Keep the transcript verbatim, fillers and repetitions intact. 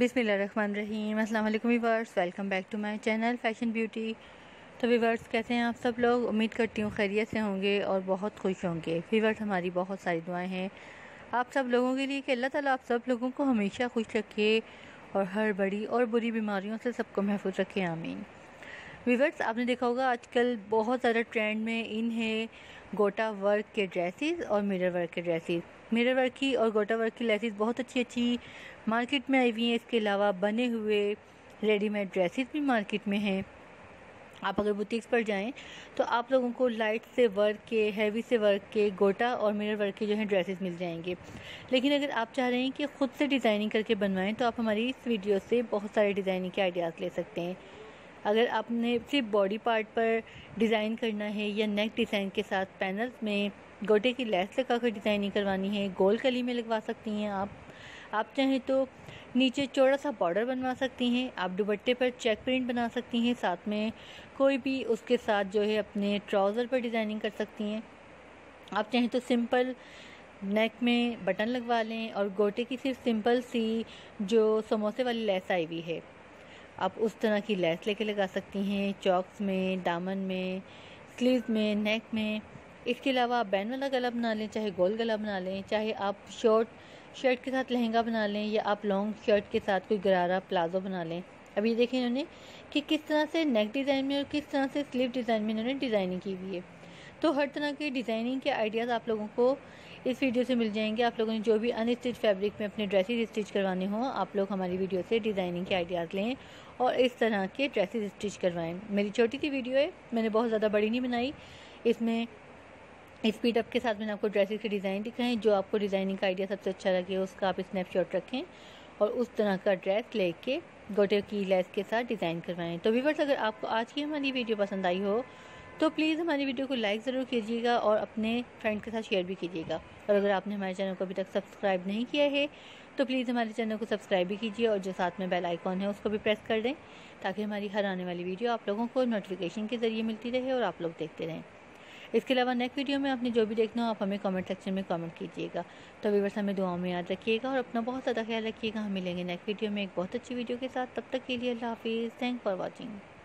बिस्मिल्लाहिर्रहमानिर्रहीम। अस्सलाम वालेकुम viewers, welcome back to my channel fashion beauty. तो व्यूअर्स, कैसे हैं आप सब लोग? उम्मीद करती हूँ खैरियत से होंगे और बहुत खुश होंगे। व्यूअर्स, हमारी बहुत सारी दुआएं हैं आप सब लोगों के लिए कि अल्लाह ताला आप सब लोगों को हमेशा खुश रखे और हर बड़ी और बुरी बीमारियों से सबको महफूज रखे, आमीन। व्यूअर्स, आपने देखा होगा आजकल बहुत ज़्यादा ट्रेंड में इन है गोटा वर्क के ड्रेसेस और मिरर वर्क के ड्रेसेस। मिरर वर्क की और गोटा वर्क की लेसेस बहुत अच्छी अच्छी मार्केट में आई हुई हैं। इसके अलावा बने हुए रेडीमेड ड्रेसेस भी मार्केट में हैं। आप अगर बुटीक्स पर जाएं तो आप लोगों को लाइट से वर्क के, हैवी से वर्क के, गोटा और मिरर वर्क के जो है ड्रेसेस मिल जाएंगे। लेकिन अगर आप चाह रहे हैं कि ख़ुद से डिज़ाइनिंग करके बनवाएं तो आप हमारी इस वीडियो से बहुत सारे डिज़ाइनिंग के आइडियाज़ ले सकते हैं। अगर आपने सिर्फ बॉडी पार्ट पर डिज़ाइन करना है या नेक डिज़ाइन के साथ पैनल्स में गोटे की लेस लगाकर डिज़ाइनिंग करवानी है, गोल कली में लगवा सकती हैं आप। आप चाहें तो नीचे चौड़ा सा बॉर्डर बनवा सकती हैं। आप दुपट्टे पर चेक प्रिंट बना सकती हैं, साथ में कोई भी उसके साथ जो है अपने ट्राउज़र पर डिज़ाइनिंग कर सकती हैं। आप चाहें तो सिंपल नेक में बटन लगवा लें और गोटे की सिर्फ सिंपल सी जो समोसे वाली लेस आई हुई है आप उस तरह की लेस लेके लगा सकती हैं चॉक्स में, दामन में, स्लीव में, नेक में। इसके अलावा आप बैन वाला गला बना लें, चाहे गोल गला बना लें, चाहे आप शॉर्ट शर्ट के साथ लहंगा बना लें या आप लॉन्ग शर्ट के साथ कोई गरारा प्लाजो बना लें। अभी देखें इन्होंने कि किस तरह से नेक डिज़ाइन में और किस तरह से स्लीव डिज़ाइन में इन्होंने डिज़ाइनिंग की हुई है। तो हर तरह के डिज़ाइनिंग के आइडियाज़ आप लोगों को इस वीडियो से मिल जाएंगे। आप लोगों ने जो भी अनस्टिच फैब्रिक में अपने ड्रेसेस स्टिच करवाने हों, आप लोग हमारी वीडियो से डिज़ाइनिंग के आइडियाज़ लें और इस तरह के ड्रेसेस स्टिच करवाएं। मेरी छोटी सी वीडियो है, मैंने बहुत ज़्यादा बड़ी नहीं बनाई। इसमें स्पीड अप के साथ मैंने आपको ड्रेसेस के डिज़ाइन दिखाए। जो आपको डिज़ाइनिंग का आइडिया सबसे अच्छा लगे उसका आप स्नैपशॉट रखें और उस तरह का ड्रेस लेके गोटे की लेस के साथ डिज़ाइन करवाएं। तो व्यूअर्स, अगर आपको आज की हमारी वीडियो पसंद आई हो तो प्लीज़ हमारी वीडियो को लाइक ज़रूर कीजिएगा और अपने फ्रेंड के साथ शेयर भी कीजिएगा। और अगर आपने हमारे चैनल को अभी तक सब्सक्राइब नहीं किया है तो प्लीज़ हमारे चैनल को सब्सक्राइब भी कीजिए और जो साथ में बेल आइकॉन है उसको भी प्रेस कर दें ताकि हमारी हर आने वाली वीडियो आप लोगों को नोटिफिकेशन के ज़रिए मिलती रहे और आप लोग देखते रहें। इसके अलावा नेक्स्ट वीडियो में आपने जो भी देखना हो आप हमें कमेंट सेक्शन में कमेंट कीजिएगा। तो व्यूअर्स, हमें दुआओं में याद रखिएगा और अपना बहुत ज़्यादा ख्याल रखिएगा। हम मिलेंगे नेक्स्ट वीडियो में एक बहुत अच्छी वीडियो के साथ। तब तक के लिए अल्लाह हाफिज़। Thank for watching.